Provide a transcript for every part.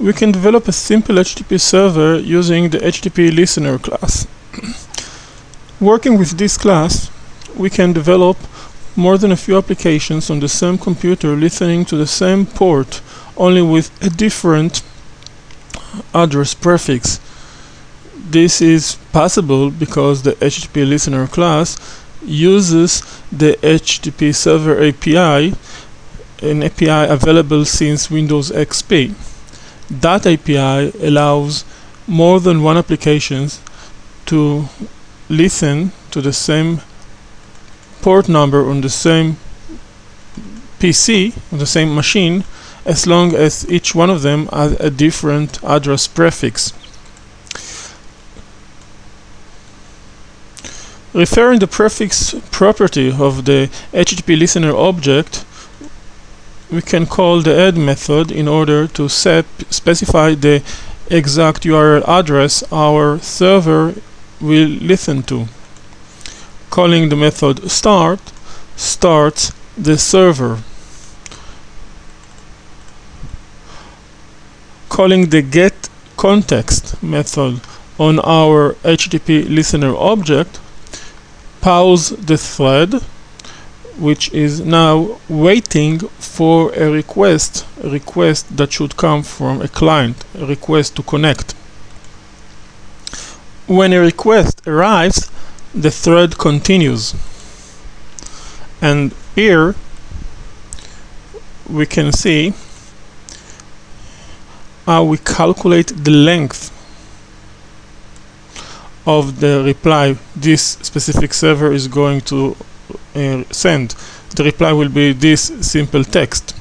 We can develop a simple HTTP server using the HttpListener class. Working with this class, we can develop more than a few applications on the same computer listening to the same port, only with a different address prefix. This is possible because the HttpListener class uses the HTTP Server API, an API available since Windows XP. That API allows more than one application to listen to the same port number on the same PC, on the same machine, as long as each one of them has a different address prefix. Referring the prefix property of the HttpListener object, we can call the add method in order to specify the exact URL address our server will listen to. Calling the method start starts the server. Calling the getContext method on our HttpListener object pause the thread, which is now waiting for a request that should come from a client, a request to connect. When a request arrives, the thread continues. And here we can see how we calculate the length of the reply this specific server is going to send. The reply will be this simple text.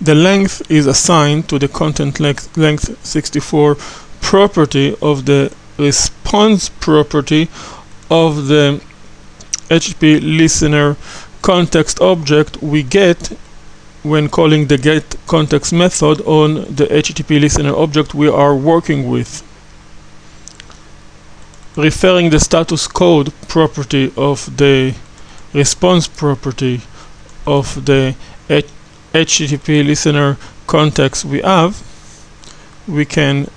The length is assigned to the content length 64 property of the response property of the HttpListener context object we get when calling the getContext method on the HttpListener object we are working with. Referring the status code property of the response property of the HttpListener context we have, we can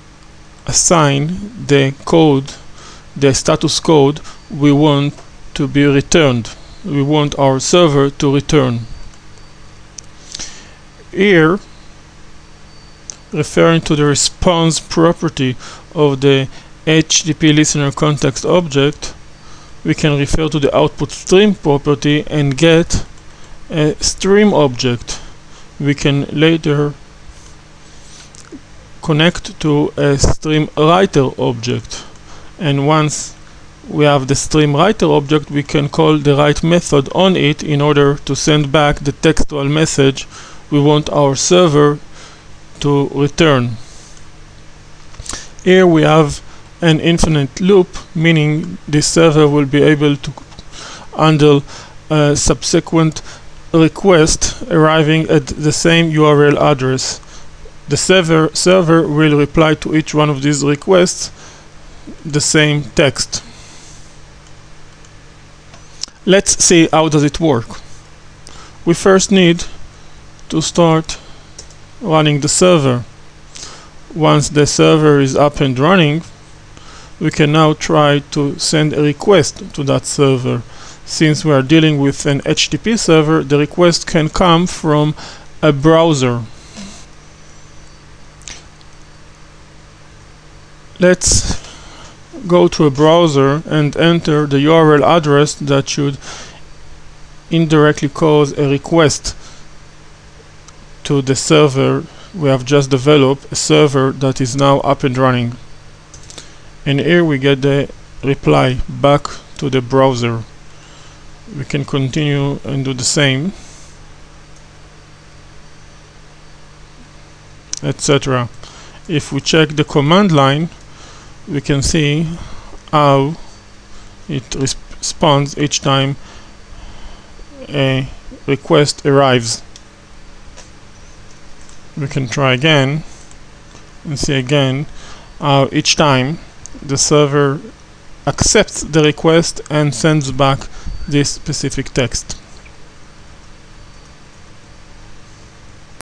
assign the code, the status code we want to be returned. We want our server to return. Here, referring to the response property of the HttpListener context object, we can refer to the output stream property and get a stream object we can later connect to a stream writer object. And once we have the stream writer object, we can call the write method on it in order to send back the textual message we want our server to return. Here we have an infinite loop, meaning this server will be able to handle a subsequent request arriving at the same URL address. The server will reply to each one of these requests the same text. Let's see how does it work. We first need to start running the server. Once the server is up and running, we can now try to send a request to that server. Since we are dealing with an HTTP server, the request can come from a browser. Let's go to a browser and enter the URL address that should indirectly cause a request to the server. We have just developed a server that is now up and running. And here we get the reply back to the browser. We can continue and do the same, etc. If we check the command line, we can see how it responds each time a request arrives. We can try again and see again how each time the server accepts the request and sends back this specific text.